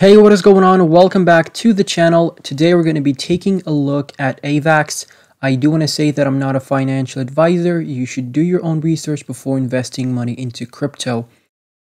Hey, what is going on? Welcome back to the channel. Today we're going to be taking a look at AVAX. I do want to say that I'm not a financial advisor. You should do your own research before investing money into crypto.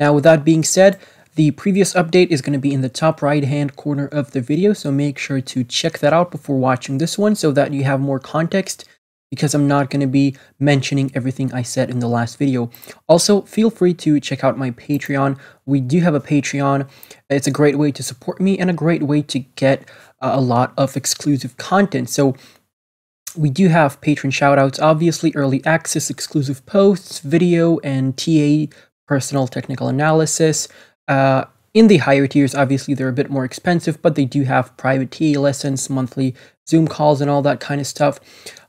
Now, with that being said, the previous update is going to be in the top right hand corner of the video, so make sure to check that out before watching this one so that you have more context, because I'm not going to be mentioning everything I said in the last video. Also, feel free to check out my Patreon. We do have a Patreon. It's a great way to support me and a great way to get a lot of exclusive content. So we do have patron shoutouts, obviously early access, exclusive posts, video, and TA, personal technical analysis. In the higher tiers, obviously, they're a bit more expensive, but they do have private TA lessons, monthly Zoom calls, and all that kind of stuff.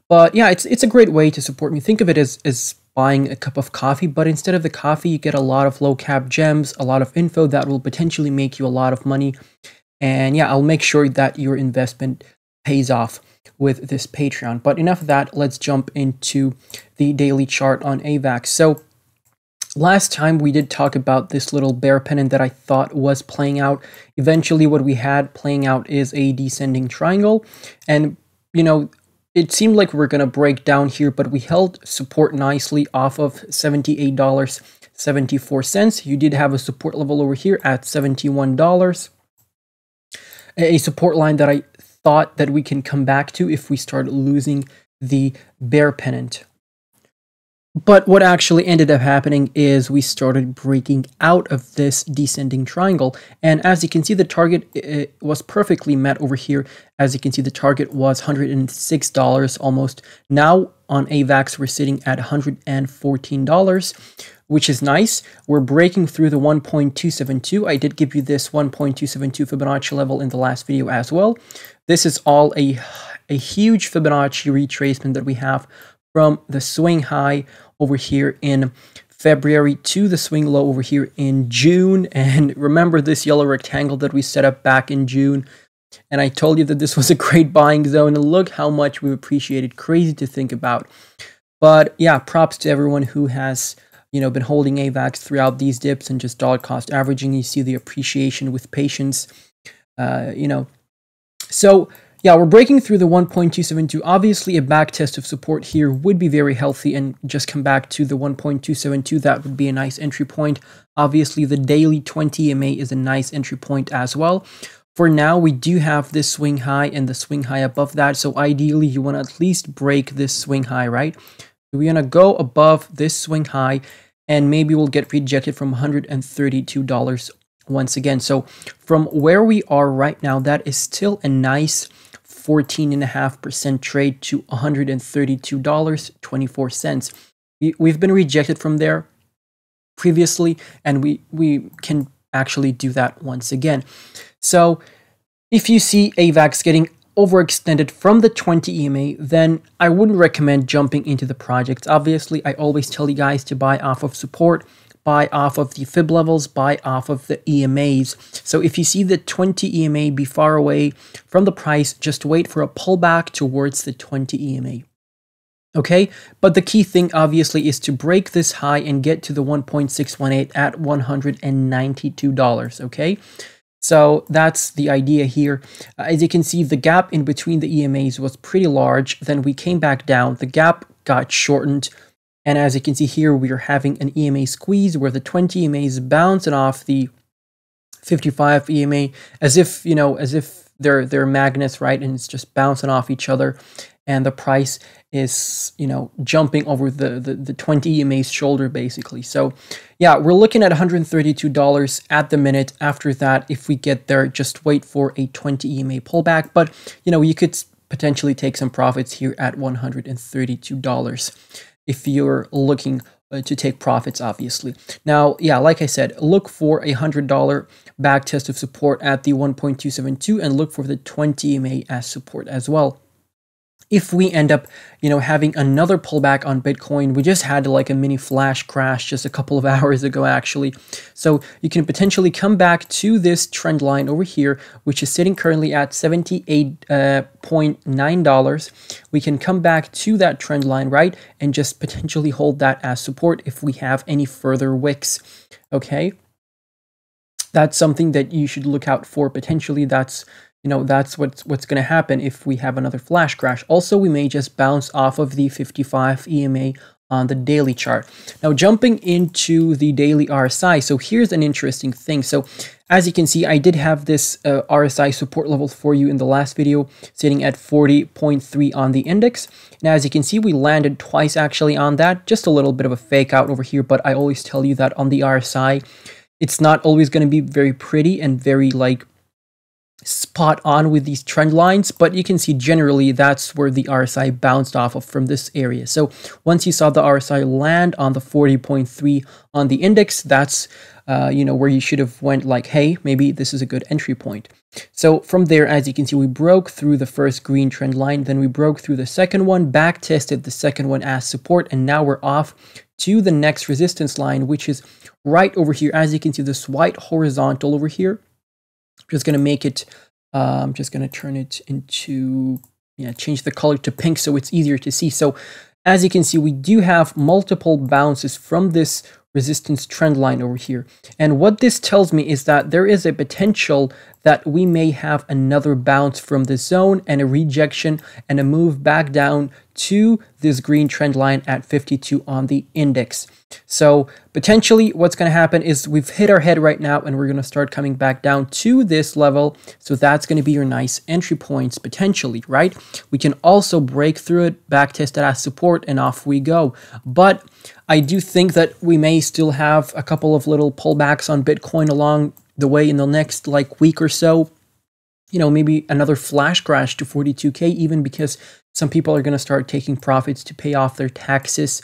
But yeah, it's a great way to support me. Think of it as buying a cup of coffee, but instead of the coffee, you get a lot of low-cap gems, a lot of info that will potentially make you a lot of money. And yeah, I'll make sure that your investment pays off with this Patreon. But enough of that, let's jump into the daily chart on AVAX. So last time we did talk about this little bear pennant that I thought was playing out. Eventually what we had playing out is a descending triangle. And, you know, it seemed like we were going to break down here, but we held support nicely off of $78.74. You did have a support level over here at $71. A support line that I thought that we can come back to if we start losing the bear pennant. But what actually ended up happening is we started breaking out of this descending triangle. And as you can see, the target was perfectly met over here. As you can see, the target was $106 almost. Now on AVAX, we're sitting at $114, which is nice. We're breaking through the 1.272. I did give you this 1.272 Fibonacci level in the last video as well. This is all a huge Fibonacci retracement that we have from the swing high over here in February to the swing low over here in June. And remember this yellow rectangle that we set up back in June. And I told you that this was a great buying zone. And look how much we appreciated. Crazy to think about. But yeah, props to everyone who has, you know, been holding AVAX throughout these dips and just dollar cost averaging. You see the appreciation with patience, you know. So yeah, we're breaking through the 1.272. Obviously, a back test of support here would be very healthy and just come back to the 1.272. That would be a nice entry point. Obviously, the daily 20 EMA is a nice entry point as well. For now, we do have this swing high and the swing high above that. So ideally, you want to at least break this swing high, right? We're going to go above this swing high and maybe we'll get rejected from $132 once again. So from where we are right now, that is still a nice 14.5% trade to $132.24. We've been rejected from there previously, and we can actually do that once again. So if you see AVAX getting overextended from the 20 EMA, then I wouldn't recommend jumping into the project. Obviously, I always tell you guys to buy off of support, buy off of the fib levels, buy off of the EMAs. So if you see the 20 EMA be far away from the price, just wait for a pullback towards the 20 EMA. Okay, but the key thing obviously is to break this high and get to the 1.618 at $192, okay? So that's the idea here. As you can see, the gap in between the EMAs was pretty large. Then we came back down, the gap got shortened. And as you can see here, we are having an EMA squeeze where the 20 EMA is bouncing off the 55 EMA as if, you know, as if they're magnets, right? And it's just bouncing off each other. And the price is, you know, jumping over the 20 EMA's shoulder, basically. So yeah, we're looking at $132 at the minute. After that, if we get there, just wait for a 20 EMA pullback. But, you know, you could potentially take some profits here at $132. If you're looking to take profits, obviously. Now, yeah, like I said, look for a $100 back test of support at the 1.272 and look for the 20 EMA as support as well. If we end up, you know, having another pullback on Bitcoin, we just had like a mini flash crash just a couple of hours ago, actually. So you can potentially come back to this trend line over here, which is sitting currently at $78.9. We can come back to that trend line, right? And just potentially hold that as support if we have any further wicks, okay? that's something that you should look out for. Potentially that's, you know, that's what's going to happen if we have another flash crash. Also, we may just bounce off of the 55 EMA on the daily chart. Now, jumping into the daily RSI. So here's an interesting thing. So as you can see, I did have this RSI support level for you in the last video, sitting at 40.3 on the index. And as you can see, we landed twice actually on that. Just a little bit of a fake out over here, but I always tell you that on the RSI, it's not always going to be very pretty and very like spot on with these trend lines, but you can see generally that's where the RSI bounced off of from this area. So once you saw the RSI land on the 40.3 on the index, that's you know, where you should have went like, hey, maybe this is a good entry point. So from there, as you can see, we broke through the first green trend line, then we broke through the second one, back tested the second one as support, and now we're off to the next resistance line, which is right over here. As you can see, this white horizontal over here. Just going to make it, I'm just going to turn it into, yeah, change the color to pink so it's easier to see. So as you can see, we do have multiple bounces from this resistance trend line over here. And what this tells me is that there is a potential that we may have another bounce from the zone and a rejection and a move back down to this green trend line at 52 on the index. So potentially what's going to happen is we've hit our head right now and we're going to start coming back down to this level. So that's going to be your nice entry points potentially, right? We can also break through it, back test it as support, and off we go. But I do think that we may still have a couple of little pullbacks on Bitcoin along the way in the next like week or so. You know, maybe another flash crash to 42K, even, because some people are going to start taking profits to pay off their taxes,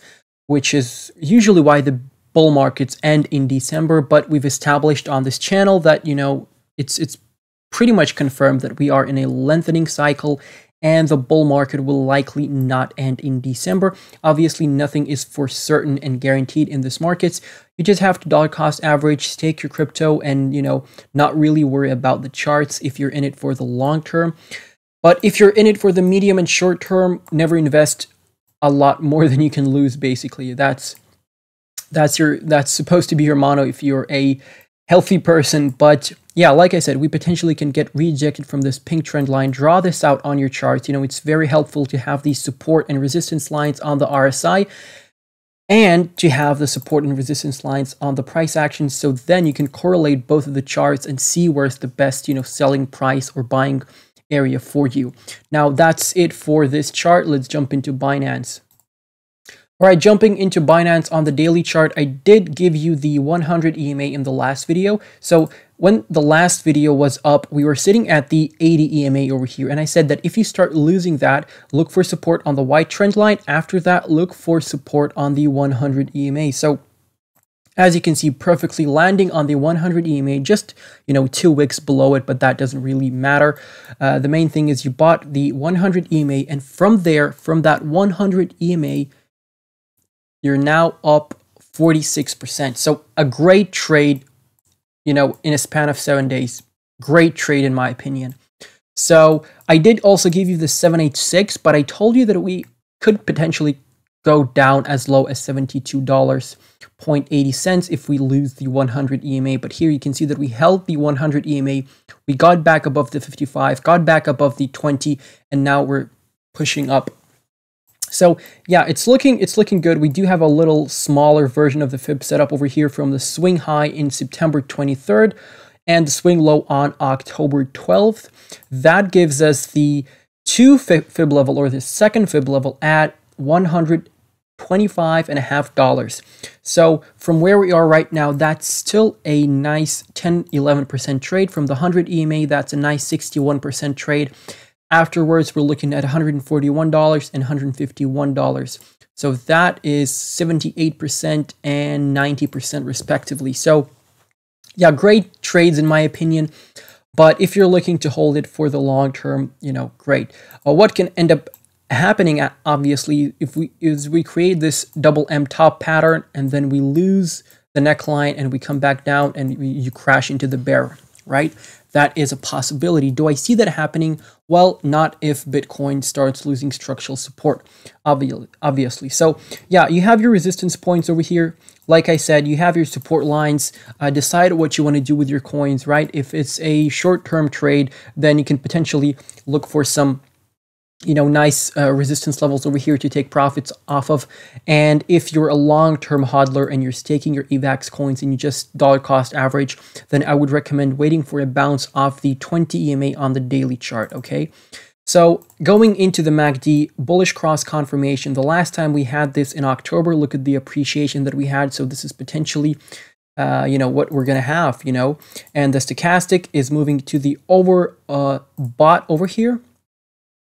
which is usually why the bull markets end in December. But we've established on this channel that, you know, it's pretty much confirmed that we are in a lengthening cycle, and the bull market will likely not end in December. Obviously, nothing is for certain and guaranteed in this markets. You just have to dollar cost average, stake your crypto, and, you know, not really worry about the charts if you're in it for the long term. But if you're in it for the medium and short term, never invest a lot more than you can lose, basically. That's supposed to be your motto if you're a healthy person. But yeah, like I said, we potentially can get rejected from this pink trend line. Draw this out on your charts. You know, it's very helpful to have these support and resistance lines on the RSI and to have the support and resistance lines on the price action. So then you can correlate both of the charts and see where's the best, you know, selling price or buying area for you. Now, that's it for this chart. Let's jump into Binance. All right, jumping into Binance on the daily chart, I did give you the 100 EMA in the last video. So when the last video was up, we were sitting at the 80 EMA over here. And I said that if you start losing that, look for support on the white trend line. After that, look for support on the 100 EMA. So as you can see, perfectly landing on the 100 EMA, just, you know, 2 weeks below it, but that doesn't really matter. The main thing is you bought the 100 EMA, and from there, from that 100 EMA, you're now up 46%. So a great trade, you know, in a span of 7 days. Great trade, in my opinion. So I did also give you the 786, but I told you that we could potentially go down as low as $72.80 if we lose the 100 EMA. But here you can see that we held the 100 EMA. We got back above the 55, got back above the 20, and now we're pushing up. So yeah, it's looking good. We do have a little smaller version of the fib setup over here from the swing high in September 23rd and the swing low on October 12th. That gives us the 2 fib level, or the second fib level, at $125.50. So from where we are right now, that's still a nice 10-11% trade. From the 100 EMA, that's a nice 61% trade. Afterwards, we're looking at $141 and $151. So that is 78% and 90% respectively. So yeah, great trades in my opinion. But if you're looking to hold it for the long term, you know, great. What can end up happening, obviously, is we create this double M top pattern and then we lose the neckline and we come back down and you crash into the bear, right? That is a possibility. Do I see that happening? Well, not if Bitcoin starts losing structural support, obviously. So yeah, you have your resistance points over here. Like I said, you have your support lines. Decide what you want to do with your coins, right? If it's a short-term trade, then you can potentially look for some, you know, nice resistance levels over here to take profits off of. And if you're a long-term hodler and you're staking your AVAX coins and you just dollar cost average, then I would recommend waiting for a bounce off the 20 EMA on the daily chart, okay? So going into the MACD, bullish cross confirmation. The last time we had this in October, look at the appreciation that we had. So this is potentially, you know, what we're going to have, you know, and the stochastic is moving to the overbought over here.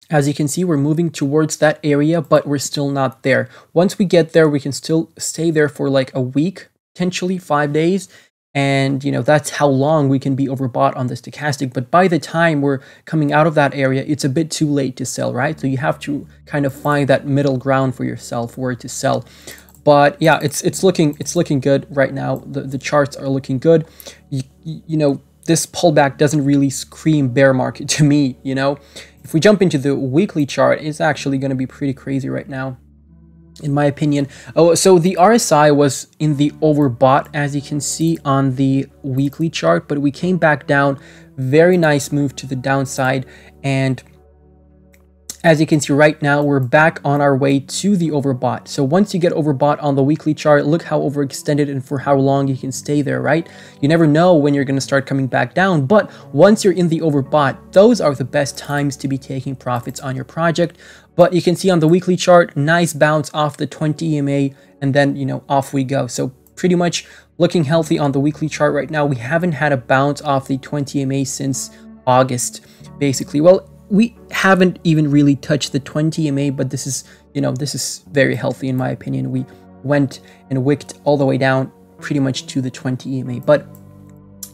As you can see, we're moving towards that area, but we're still not there. Once we get there, we can still stay there for like a week, potentially 5 days. And, you know, that's how long we can be overbought on the stochastic. But by the time we're coming out of that area, it's a bit too late to sell, right? So you have to kind of find that middle ground for yourself where to sell. But yeah, it's looking good right now. The charts are looking good. You know, this pullback doesn't really scream bear market to me, you know? If we jump into the weekly chart, it's actually going to be pretty crazy right now, in my opinion. Oh, so the RSI was in the overbought, as you can see on the weekly chart, but we came back down. Very nice move to the downside. And as you can see right now, we're back on our way to the overbought. So once you get overbought on the weekly chart, look how overextended and for how long you can stay there, right? You never know when you're going to start coming back down. But once you're in the overbought, those are the best times to be taking profits on your project. But you can see on the weekly chart, nice bounce off the 20 EMA and then, you know, off we go. So pretty much looking healthy on the weekly chart right now. We haven't had a bounce off the 20 EMA since August, basically. Well, we haven't even really touched the 20 EMA, but this is, you know, this is very healthy in my opinion. We went and wicked all the way down pretty much to the 20 EMA. But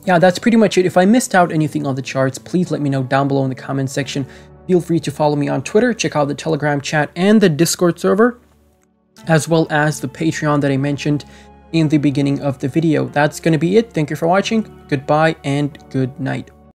yeah, that's pretty much it. If I missed out anything on the charts, please let me know down below in the comment section. Feel free to follow me on Twitter, check out the Telegram chat and the Discord server, as well as the Patreon that I mentioned in the beginning of the video. That's going to be it. Thank you for watching. Goodbye and good night.